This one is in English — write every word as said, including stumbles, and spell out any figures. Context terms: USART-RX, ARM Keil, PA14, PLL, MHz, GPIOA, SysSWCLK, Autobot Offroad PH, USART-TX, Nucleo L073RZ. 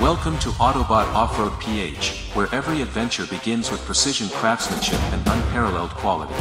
Welcome to Autobot Offroad P H, where every adventure begins with precision craftsmanship and unparalleled quality.